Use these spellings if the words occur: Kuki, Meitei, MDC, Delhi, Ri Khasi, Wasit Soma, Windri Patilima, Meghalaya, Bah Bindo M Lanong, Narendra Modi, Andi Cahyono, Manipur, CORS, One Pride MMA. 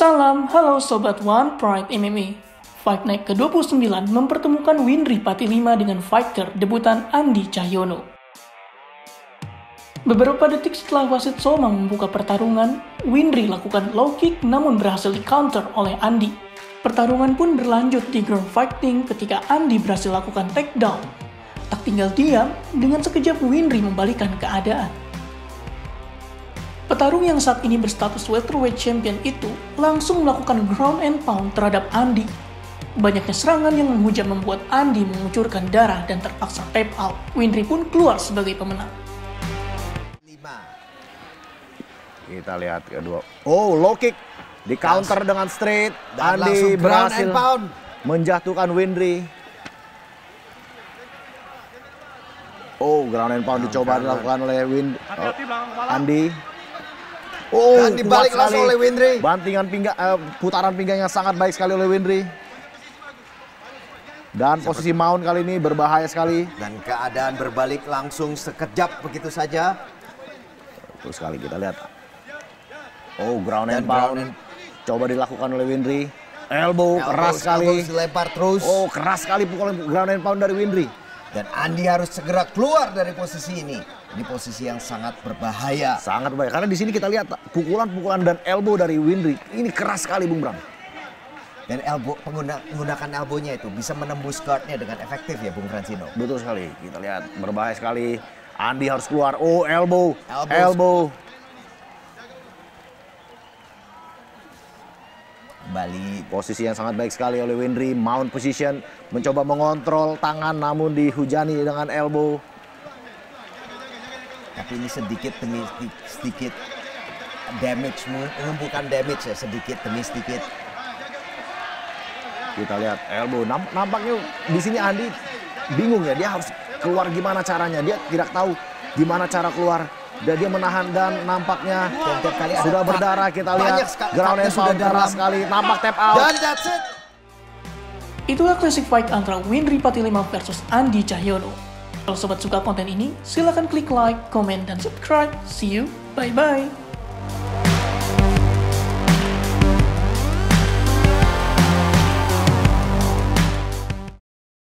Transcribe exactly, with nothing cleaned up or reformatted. Salam, halo Sobat One Pride M M A. Fight Night ke dua puluh sembilan mempertemukan Windri Patilima dengan fighter debutan Andi Cahyono. Beberapa detik setelah wasit Soma membuka pertarungan, Windri lakukan low kick namun berhasil di-counter oleh Andi. Pertarungan pun berlanjut di ground fighting ketika Andi berhasil lakukan takedown. Tak tinggal diam, dengan sekejap Windri membalikan keadaan. Petarung yang saat ini berstatus welterweight champion itu langsung melakukan ground and pound terhadap Andi. Banyaknya serangan yang menghujam membuat Andi mengucurkan darah dan terpaksa tap out. Windri pun keluar sebagai pemenang. Kita lihat kedua. Oh, low kick di counter dengan straight. Dan Andi berhasil menjatuhkan Windri. Oh, ground and pound dicoba dilakukan oleh Windri. Oh, Andi. Oh, dan dibalik langsung oleh Windri. Bantingan pinggang, eh, putaran pinggang yang sangat baik sekali oleh Windri. Dan Seperti. posisi mount kali ini berbahaya sekali. Dan keadaan berbalik langsung sekejap begitu saja. Terus sekali kita lihat. Oh, ground and pound. Coba dilakukan oleh Windri. Elbow, elbow keras sekali. Dilempar terus. Oh, keras sekali pukulan ground and pound dari Windri. Dan Andi harus segera keluar dari posisi ini. Ini posisi yang sangat berbahaya. Sangat berbahaya. Karena di sini kita lihat pukulan-pukulan dan elbow dari Windri. Ini keras sekali, Bung Bram. Dan elbow, menggunakan elbownya itu bisa menembus guardnya dengan efektif ya, Bung Francino. Betul sekali. Kita lihat berbahaya sekali. Andi harus keluar. Oh, elbow. Elbow. elbow. Balik. Posisi yang sangat baik sekali oleh Windri. Mount position. Mencoba mengontrol tangan namun dihujani dengan elbow. Tapi ini sedikit demi sedikit damage, bukan damage ya, sedikit demi sedikit. Kita lihat elbow, nampaknya di sini Andi bingung ya, dia harus keluar gimana caranya, dia tidak tahu gimana cara keluar. Dan dia menahan dan nampaknya kali sudah berdarah, kita lihat groundnya sudah darah sekali, nampak tap out. Dan that's it. Itulah klasik fight antara Windri Patilima versus Andi Cahyono. Kalau sobat suka konten ini, silakan klik like, komen, dan subscribe. See you, bye-bye.